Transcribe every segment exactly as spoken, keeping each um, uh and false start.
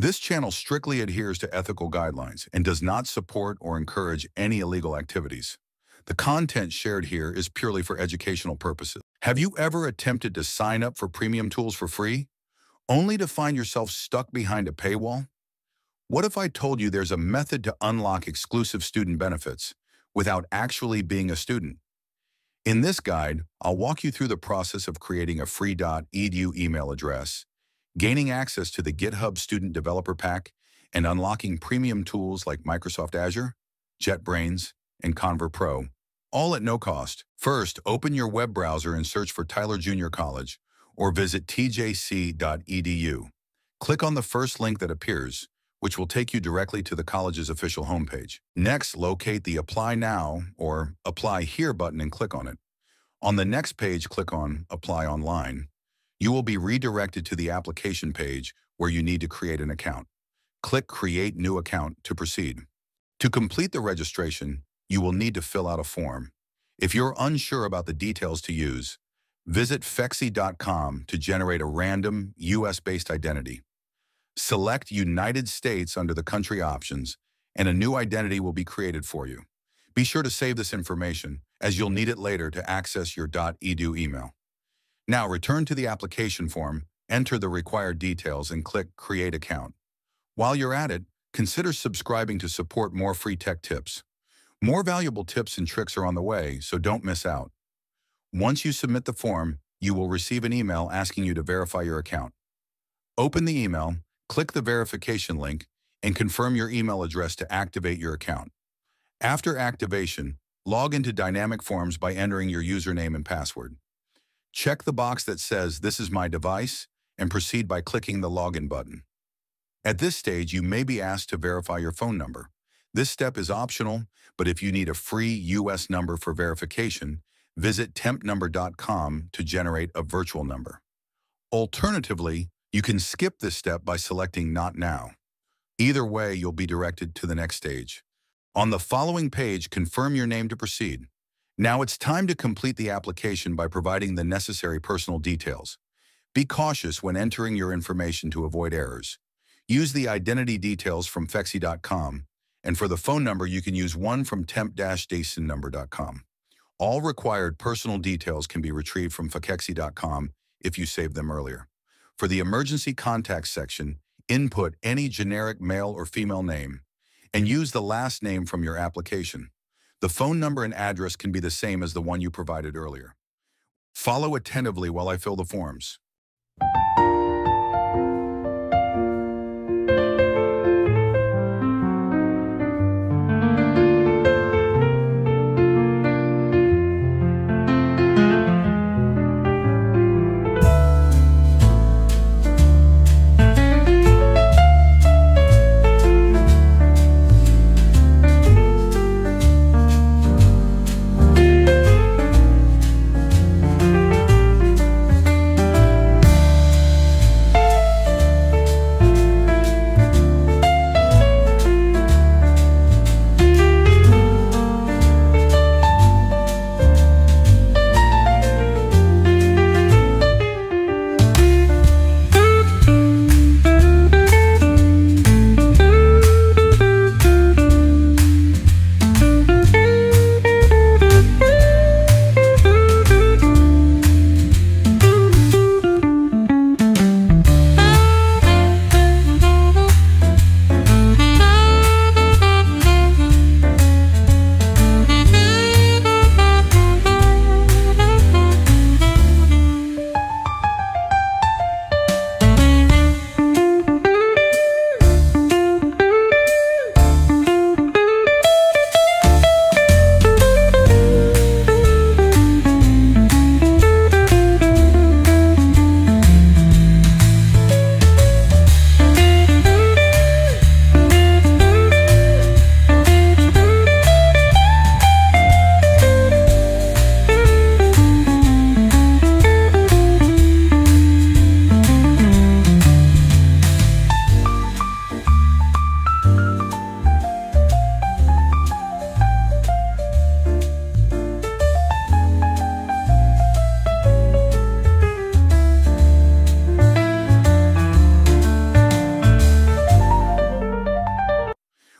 This channel strictly adheres to ethical guidelines and does not support or encourage any illegal activities. The content shared here is purely for educational purposes. Have you ever attempted to sign up for premium tools for free, only to find yourself stuck behind a paywall? What if I told you there's a method to unlock exclusive student benefits without actually being a student? In this guide, I'll walk you through the process of creating a free dot E D U email address, gaining access to the GitHub Student Developer Pack, and unlocking premium tools like Microsoft Azure, JetBrains, and Conver Pro, all at no cost. First, open your web browser and search for Tyler Junior College, or visit T J C dot E D U. Click on the first link that appears, which will take you directly to the college's official homepage. Next, locate the Apply Now or Apply Here button and click on it. On the next page, click on Apply Online. You will be redirected to the application page where you need to create an account. Click Create New Account to proceed. To complete the registration, you will need to fill out a form. If you're unsure about the details to use, visit fexi dot com to generate a random U S based identity. Select United States under the country options, and a new identity will be created for you. Be sure to save this information, as you'll need it later to access your .edu email. Now return to the application form, enter the required details, and click Create Account. While you're at it, consider subscribing to support more free tech tips. More valuable tips and tricks are on the way, so don't miss out. Once you submit the form, you will receive an email asking you to verify your account. Open the email, click the verification link, and confirm your email address to activate your account. After activation, log into Dynamic Forms by entering your username and password. Check the box that says, "This is my device," and proceed by clicking the Login button. At this stage, you may be asked to verify your phone number. This step is optional, but if you need a free U S number for verification, visit temp number dot com to generate a virtual number. Alternatively, you can skip this step by selecting Not Now. Either way, you'll be directed to the next stage. On the following page, confirm your name to proceed. Now it's time to complete the application by providing the necessary personal details. Be cautious when entering your information to avoid errors. Use the identity details from fexi dot com, and for the phone number, you can use one from temp dash dasson number dot com. All required personal details can be retrieved from fexi dot com if you saved them earlier. For the emergency contact section, input any generic male or female name and use the last name from your application. The phone number and address can be the same as the one you provided earlier. Follow attentively while I fill the forms.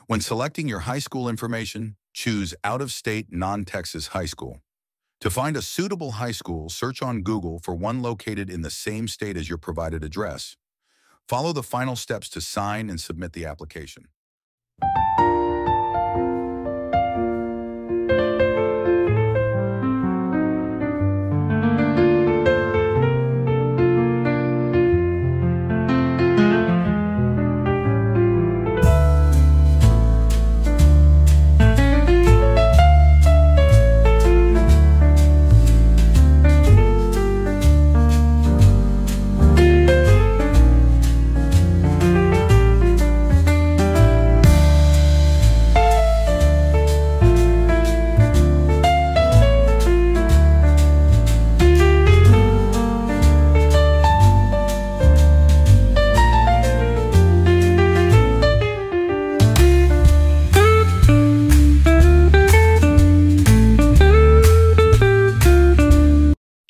When selecting your high school information, choose out-of-state, non-Texas high school. To find a suitable high school, search on Google for one located in the same state as your provided address. Follow the final steps to sign and submit the application.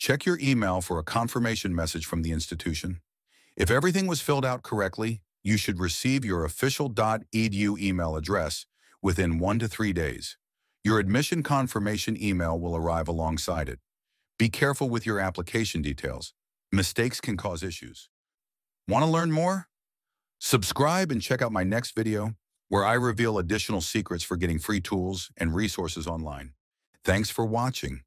Check your email for a confirmation message from the institution. If everything was filled out correctly, you should receive your official dot E D U email address within one to three days. Your admission confirmation email will arrive alongside it. Be careful with your application details. Mistakes can cause issues. Want to learn more? Subscribe and check out my next video where I reveal additional secrets for getting free tools and resources online. Thanks for watching.